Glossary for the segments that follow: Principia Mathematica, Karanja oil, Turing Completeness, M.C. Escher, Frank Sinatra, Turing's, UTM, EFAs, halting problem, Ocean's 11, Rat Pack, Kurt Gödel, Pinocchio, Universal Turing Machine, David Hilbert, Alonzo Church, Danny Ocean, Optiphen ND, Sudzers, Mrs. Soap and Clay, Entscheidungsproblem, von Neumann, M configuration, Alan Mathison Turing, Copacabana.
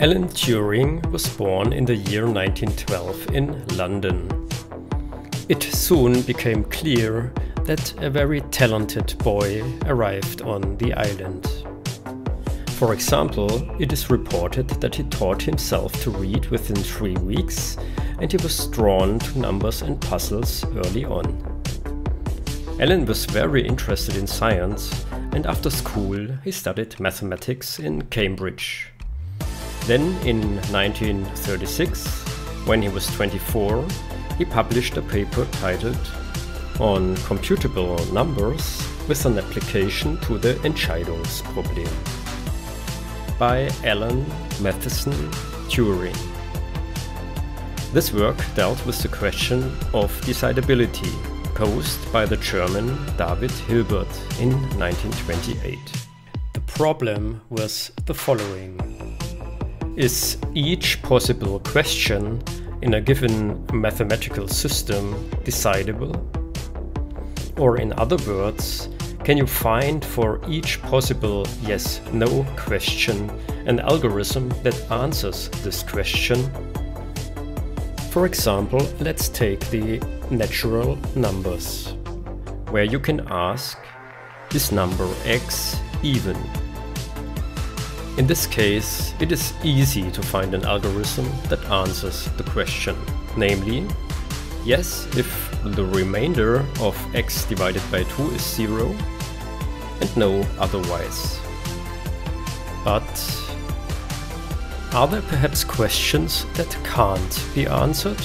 Alan Turing was born in the year 1912 in London. It soon became clear that a very talented boy arrived on the island. For example, it is reported that he taught himself to read within 3 weeks, and he was drawn to numbers and puzzles early on. Alan was very interested in science, and after school he studied mathematics in Cambridge. Then in 1936, when he was 24, he published a paper titled "On Computable Numbers with an Application to the Entscheidungsproblem" by Alan Mathison Turing. This work dealt with the question of decidability, posed by the German David Hilbert in 1928. The problem was the following: is each possible question in a given mathematical system decidable? Or in other words, can you find for each possible yes/no question an algorithm that answers this question? For example, let's take the natural numbers, where you can ask, is number x even? In this case, it is easy to find an algorithm that answers the question, namely, yes if the remainder of x divided by 2 is 0, and no otherwise. But are there perhaps questions that can't be answered?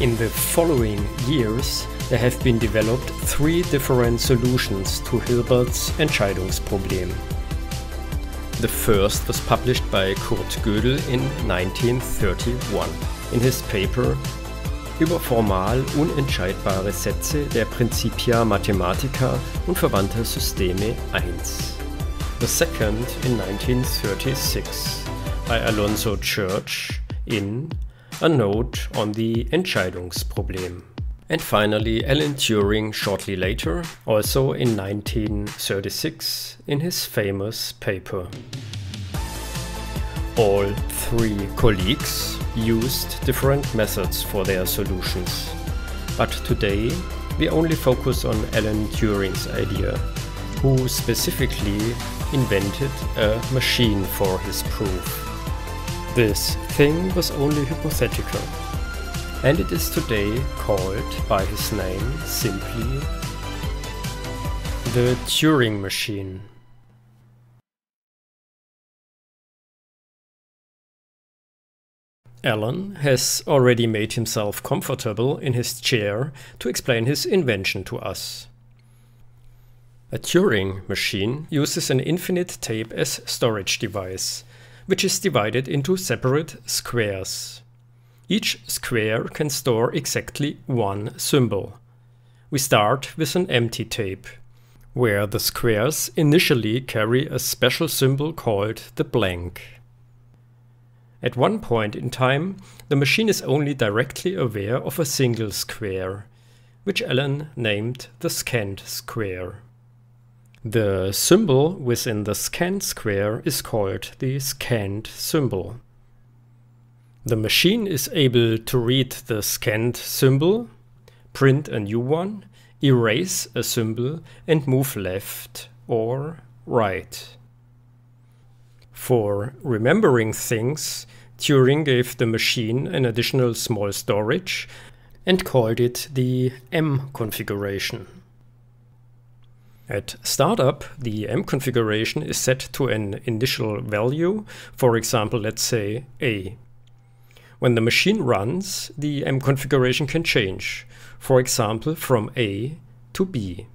In the following years, there have been developed 3 different solutions to Hilbert's Entscheidungsproblem. The first was published by Kurt Gödel in 1931 in his paper "Über formal unentscheidbare Sätze der Principia Mathematica und verwandter Systeme I". The second in 1936 by Alonzo Church in "A Note on the Entscheidungsproblem". And finally, Alan Turing shortly later, also in 1936, in his famous paper. All 3 colleagues used different methods for their solutions, but today we only focus on Alan Turing's idea, who specifically invented a machine for his proof. This thing was only hypothetical, and it is today called by his name simply the Turing machine. Alan has already made himself comfortable in his chair to explain his invention to us. A Turing machine uses an infinite tape as storage device, which is divided into separate squares. Each square can store exactly 1 symbol. We start with an empty tape, where the squares initially carry a special symbol called the blank. At one point in time, the machine is only directly aware of a single square, which Alan named the scanned square. The symbol within the scanned square is called the scanned symbol. The machine is able to read the scanned symbol, print a new one, erase a symbol, and move left or right. For remembering things, Turing gave the machine an additional small storage and called it the M configuration. At startup, the M configuration is set to an initial value, for example, let's say A. When the machine runs, the M configuration can change, for example, from A to B.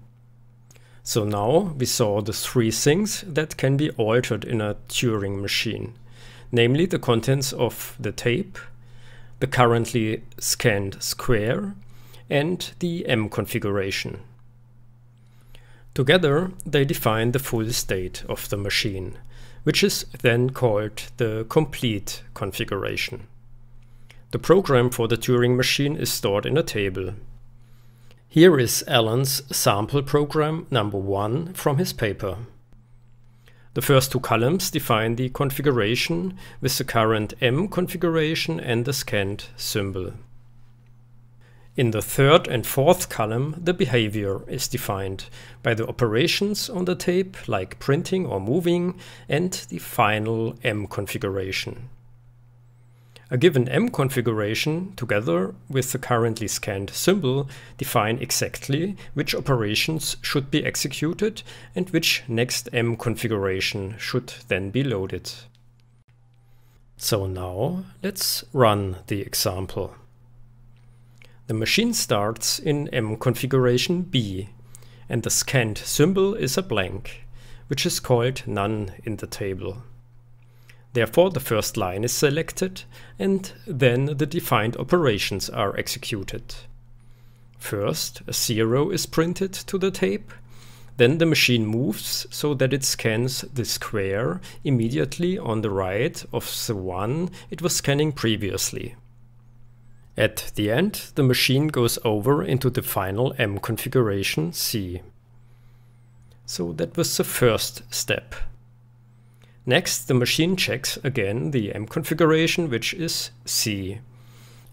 So now we saw the 3 things that can be altered in a Turing machine, namely the contents of the tape, the currently scanned square, and the M configuration. Together, they define the full state of the machine, which is then called the complete configuration. The program for the Turing machine is stored in a table. Here is Alan's sample program number 1 from his paper. The first two columns define the configuration with the current M configuration and the scanned symbol. In the third and fourth column, the behavior is defined by the operations on the tape, like printing or moving, and the final M configuration. A given M configuration, together with the currently scanned symbol, define exactly which operations should be executed and which next M configuration should then be loaded. So now, let's run the example. The machine starts in M configuration B, and the scanned symbol is a blank, which is called none in the table. Therefore, the first line is selected, and then the defined operations are executed. First, a 0 is printed to the tape, then the machine moves so that it scans the square immediately on the right of the one it was scanning previously. At the end, the machine goes over into the final M configuration C. So that was the first step. Next, the machine checks again the M configuration, which is C,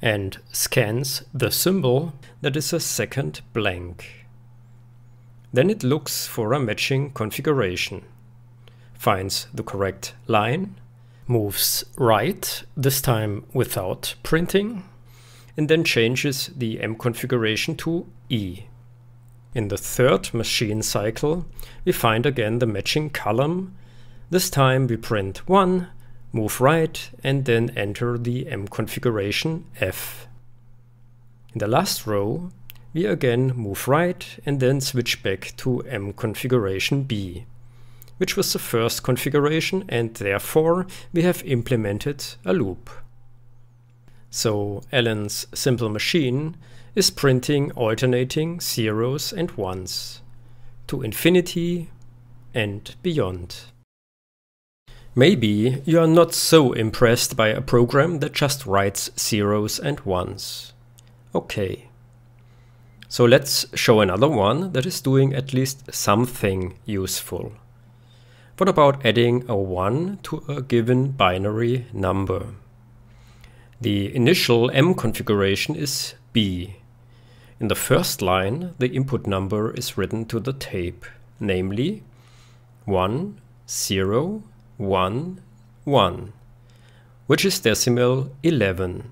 and scans the symbol, that is a second blank. Then it looks for a matching configuration, finds the correct line, moves right, this time without printing, and then changes the M configuration to E. In the third machine cycle, we find again the matching column. This time we print 1, move right, and then enter the M configuration F. In the last row, we again move right and then switch back to M configuration B, which was the first configuration, and therefore we have implemented a loop. So Alan's simple machine is printing alternating 0s and 1s to infinity and beyond. Maybe you are not so impressed by a program that just writes 0s and 1s. Okay. So let's show another one that is doing at least something useful. What about adding a 1 to a given binary number? The initial M configuration is B. In the first line, the input number is written to the tape, namely 1, 0, 1, 1, which is decimal 11.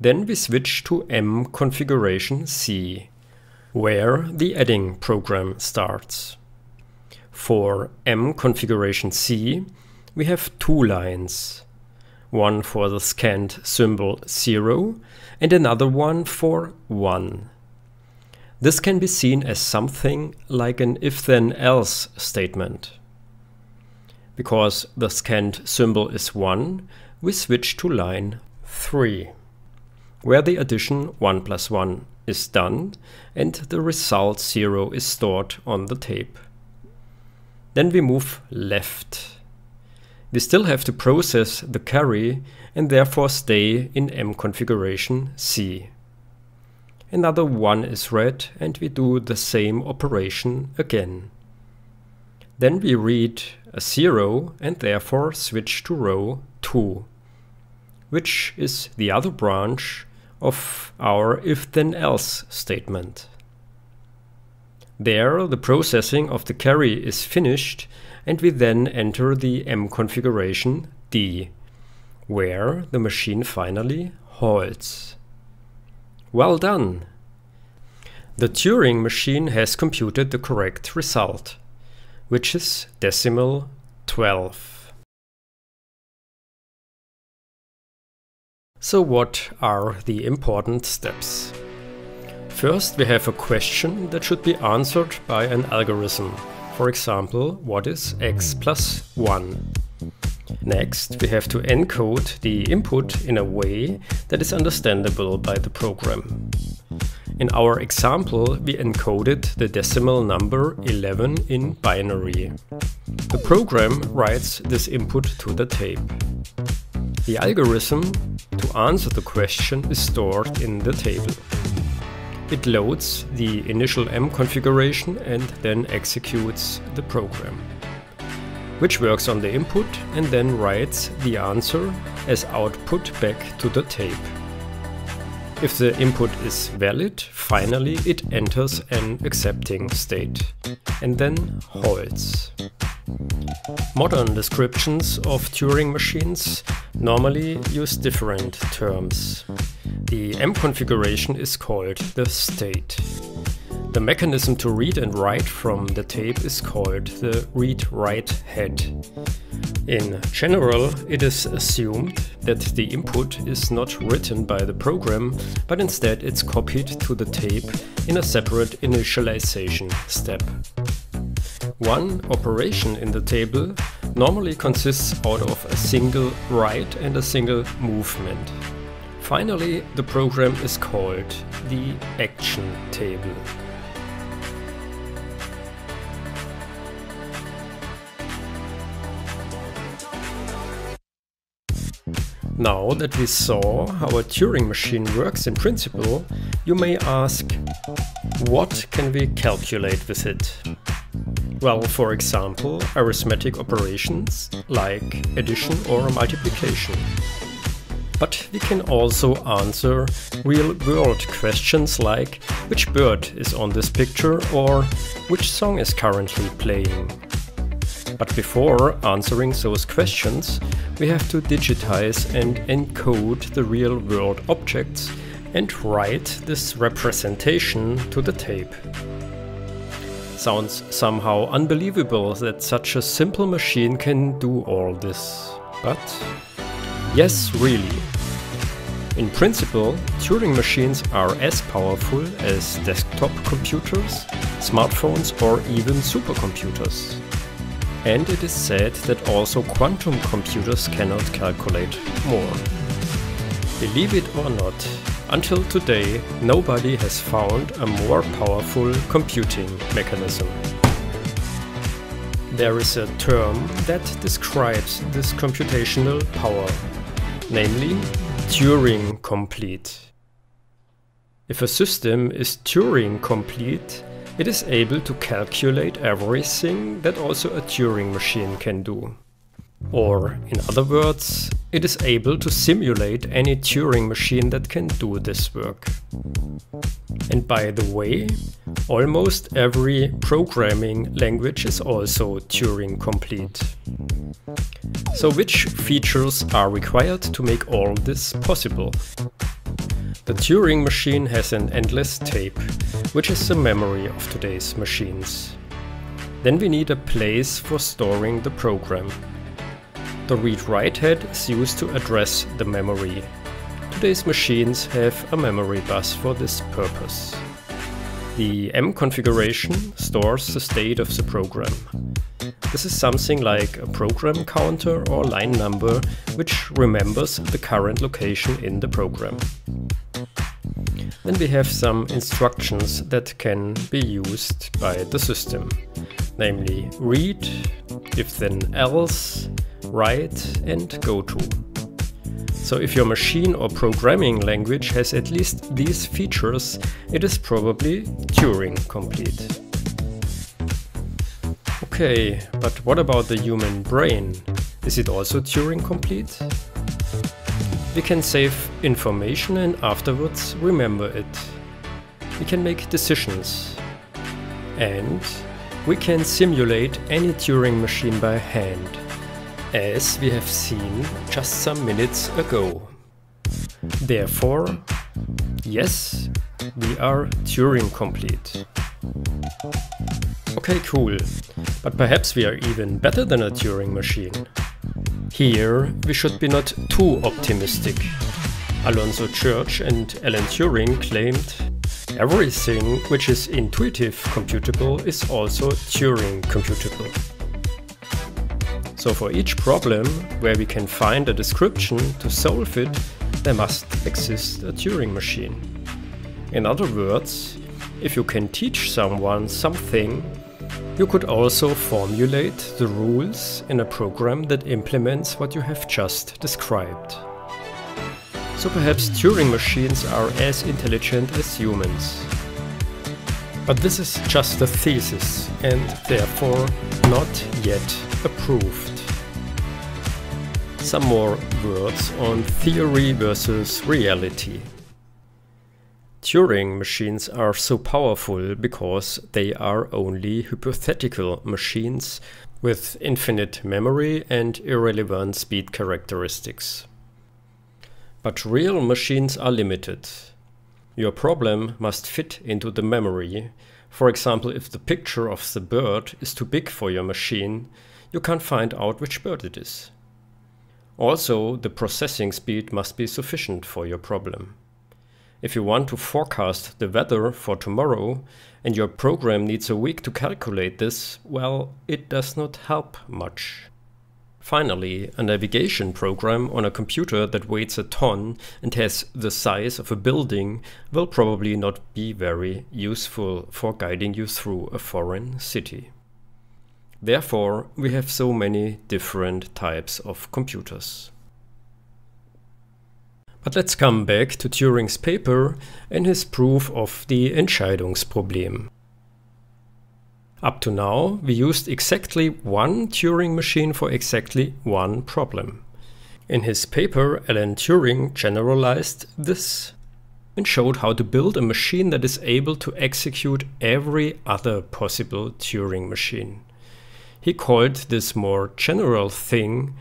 Then we switch to M configuration C, where the adding program starts. For M configuration C, we have two lines. One for the scanned symbol 0 and another one for 1. This can be seen as something like an if-then-else statement. Because the scanned symbol is 1, we switch to line 3, where the addition 1 plus 1 is done and the result 0 is stored on the tape. Then we move left. We still have to process the carry and therefore stay in M configuration C. Another 1 is read and we do the same operation again. Then we read a 0 and therefore switch to row 2, which is the other branch of our if-then-else statement. There, the processing of the carry is finished, and we then enter the M configuration D, where the machine finally halts. Well done! The Turing machine has computed the correct result, which is decimal 12. So what are the important steps? First, we have a question that should be answered by an algorithm. For example, what is x plus 1? Next, we have to encode the input in a way that is understandable by the program. In our example, we encoded the decimal number 11 in binary. The program writes this input to the tape. The algorithm to answer the question is stored in the table. It loads the initial M configuration and then executes the program. which works on the input and then writes the answer as output back to the tape. If the input is valid, finally it enters an accepting state and then holds. Modern descriptions of Turing machines normally use different terms. The M configuration is called the state. The mechanism to read and write from the tape is called the read-write head. In general, it is assumed that the input is not written by the program, but instead it's copied to the tape in a separate initialization step. One operation in the table normally consists out of a single write and a single movement. Finally, the program is called the action table. Now that we saw how a Turing machine works in principle, you may ask, what can we calculate with it? Well, for example, arithmetic operations like addition or multiplication. But we can also answer real-world questions like which bird is on this picture or which song is currently playing. But before answering those questions, we have to digitize and encode the real-world objects and write this representation to the tape. Sounds somehow unbelievable that such a simple machine can do all this. But yes, really. In principle, Turing machines are as powerful as desktop computers, smartphones or even supercomputers. And it is said that also quantum computers cannot calculate more. Believe it or not, until today nobody has found a more powerful computing mechanism. There is a term that describes this computational power, namely Turing complete. If a system is Turing complete, it is able to calculate everything that also a Turing machine can do. Or, in other words, it is able to simulate any Turing machine that can do this work. And by the way, almost every programming language is also Turing complete. So which features are required to make all this possible? The Turing machine has an endless tape, which is the memory of today's machines. Then we need a place for storing the program. The read-write head is used to address the memory. Today's machines have a memory bus for this purpose. The M configuration stores the state of the program. This is something like a program counter or line number, which remembers the current location in the program. Then we have some instructions that can be used by the system, namely read, if then else, write and go to. So if your machine or programming language has at least these features, it is probably Turing complete. Okay, but what about the human brain? Is it also Turing complete? We can save information and afterwards remember it. We can make decisions. And we can simulate any Turing machine by hand, as we have seen just some minutes ago. Therefore, yes, we are Turing complete. Okay, cool. But perhaps we are even better than a Turing machine. Here, we should be not too optimistic. Alonzo Church and Alan Turing claimed, everything which is intuitive computable is also Turing computable. So for each problem where we can find a description to solve it, there must exist a Turing machine. In other words, if you can teach someone something, you could also formulate the rules in a program that implements what you have just described. So perhaps Turing machines are as intelligent as humans. But this is just a thesis and therefore not yet approved. Some more words on theory versus reality. Turing machines are so powerful because they are only hypothetical machines with infinite memory and irrelevant speed characteristics. But real machines are limited. Your problem must fit into the memory. For example, if the picture of the bird is too big for your machine, you can't find out which bird it is. Also, the processing speed must be sufficient for your problem. If you want to forecast the weather for tomorrow and your program needs a week to calculate this, well, it does not help much. Finally, a navigation program on a computer that weighs a ton and has the size of a building will probably not be very useful for guiding you through a foreign city. Therefore, we have so many different types of computers. But let's come back to Turing's paper and his proof of the Entscheidungsproblem. Up to now, we used exactly one Turing machine for exactly one problem. In his paper, Alan Turing generalized this and showed how to build a machine that is able to execute every other possible Turing machine. He called this more general thing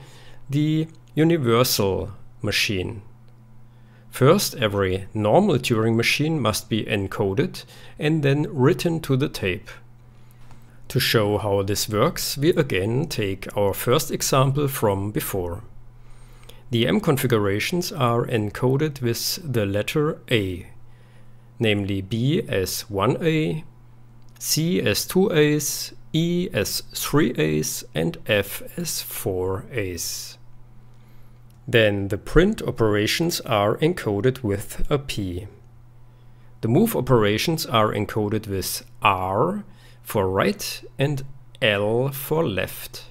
the universal machine. First, every normal Turing machine must be encoded and then written to the tape. To show how this works, we again take our first example from before. The M configurations are encoded with the letter A, namely B as 1A, C as 2As, E as 3As and F as 4As. Then the print operations are encoded with a P. The move operations are encoded with R for right and L for left.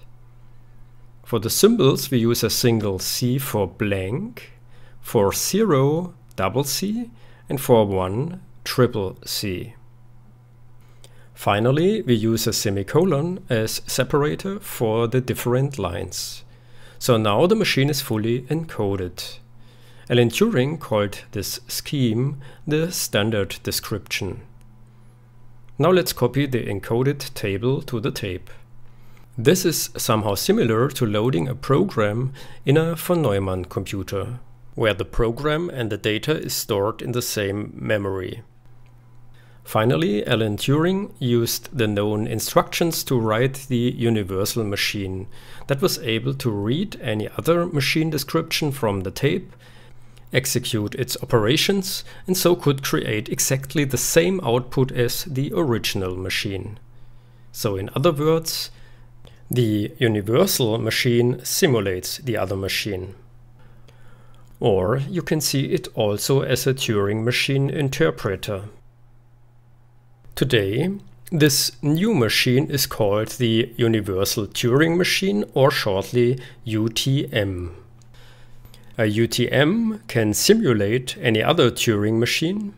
For the symbols we use a single C for blank, for 0 double C and for 1 triple C. Finally, we use a semicolon as separator for the different lines. So now the machine is fully encoded. Alan Turing called this scheme the standard description. Now let's copy the encoded table to the tape. This is somehow similar to loading a program in a von Neumann computer, where the program and the data is stored in the same memory. Finally, Alan Turing used the known instructions to write the universal machine that was able to read any other machine description from the tape, execute its operations, and so could create exactly the same output as the original machine. So in other words, the universal machine simulates the other machine. Or you can see it also as a Turing machine interpreter. Today, this new machine is called the Universal Turing Machine, or shortly UTM. A UTM can simulate any other Turing machine,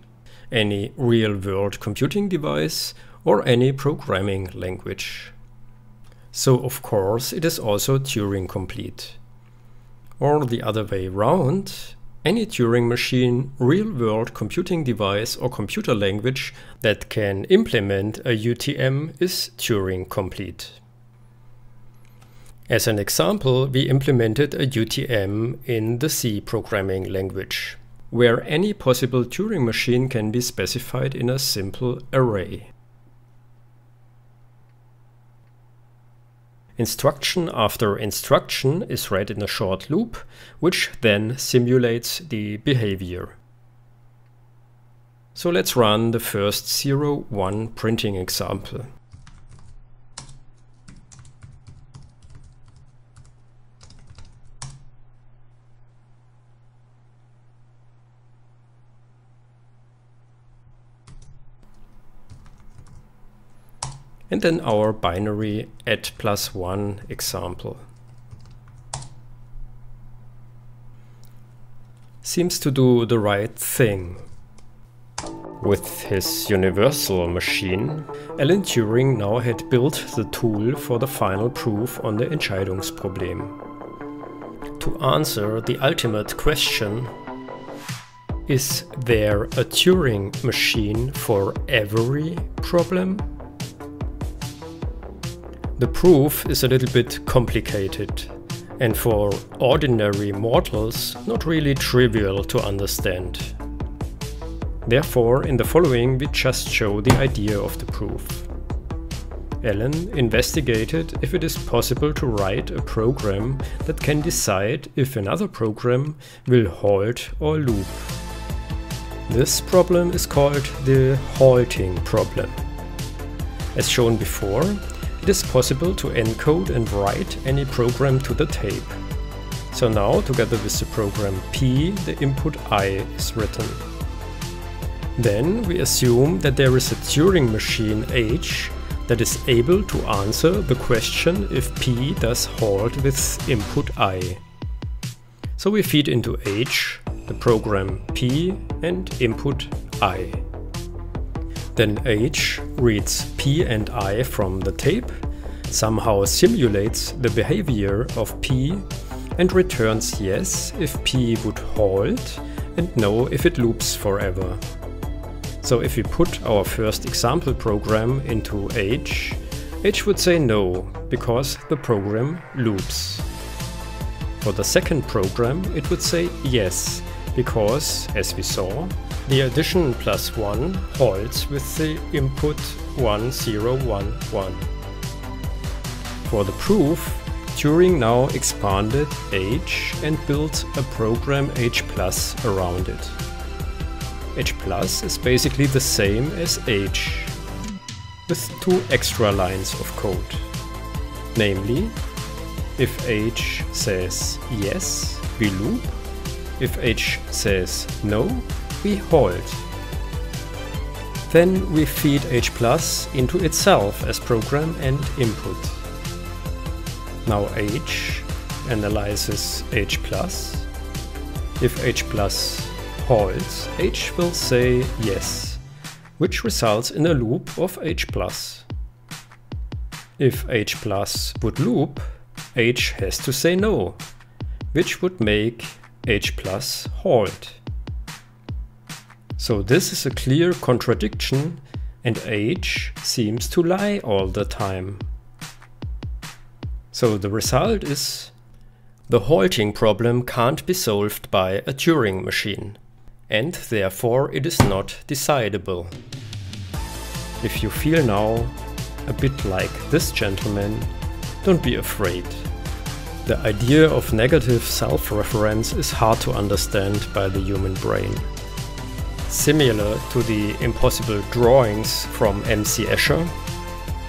any real-world computing device, or any programming language. So, of course, it is also Turing complete. Or the other way around, any Turing machine, real-world computing device or computer language that can implement a UTM is Turing complete. As an example, we implemented a UTM in the C programming language, where any possible Turing machine can be specified in a simple array. Instruction after instruction is read in a short loop, which then simulates the behavior. So let's run the first 0-1 printing example. And then our binary add +1 example. Seems to do the right thing. With his Universal machine, Alan Turing now had built the tool for the final proof on the Entscheidungsproblem. To answer the ultimate question, is there a Turing machine for every problem? The proof is a little bit complicated, and for ordinary mortals not really trivial to understand. Therefore, in the following we just show the idea of the proof. Alan investigated if it is possible to write a program that can decide if another program will halt or loop. This problem is called the halting problem. As shown before, it is possible to encode and write any program to the tape. So now, together with the program P, the input I is written. Then we assume that there is a Turing machine H that is able to answer the question if P does halt with input I. So we feed into H the program P and input I. Then H reads P and I from the tape, somehow simulates the behavior of P and returns yes if P would halt and no if it loops forever. So if we put our first example program into H, H would say no, because the program loops. For the second program it would say yes, because, as we saw, the addition plus 1 halts with the input 1011. For the proof, Turing now expanded H and built a program H+ around it. H+ is basically the same as H, with two extra lines of code. Namely, if H says yes, we loop, if H says no, we halt. Then we feed H+ into itself as program and input. Now H analyzes H+. If H+ halts, H will say yes, which results in a loop of H+. If H+ would loop, H has to say no, which would make H+ halt. So this is a clear contradiction, and H seems to lie all the time. So the result is, the halting problem can't be solved by a Turing machine, and therefore it is not decidable. If you feel now a bit like this gentleman, don't be afraid. The idea of negative self-reference is hard to understand by the human brain. Similar to the impossible drawings from M.C. Escher,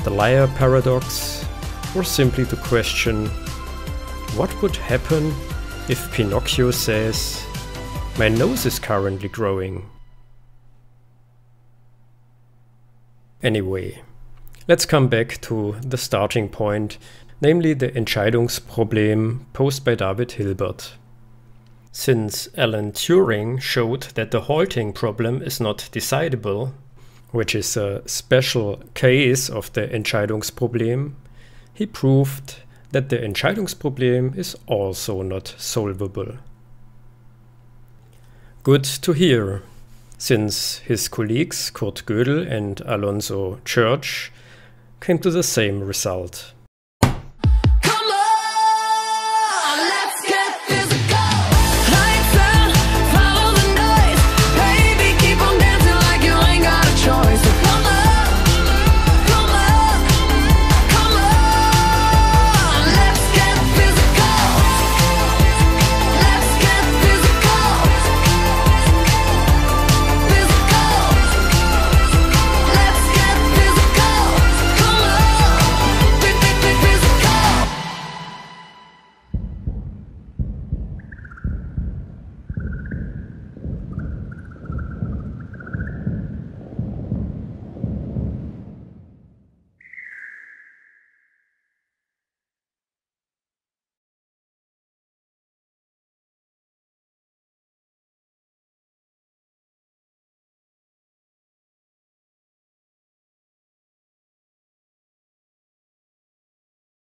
the liar paradox, or simply the question, what would happen if Pinocchio says, "My nose is currently growing"? Anyway, let's come back to the starting point, namely the Entscheidungsproblem posed by David Hilbert. Since Alan Turing showed that the halting problem is not decidable, which is a special case of the Entscheidungsproblem, he proved that the Entscheidungsproblem is also not solvable. Good to hear, since his colleagues Kurt Gödel and Alonzo Church came to the same result.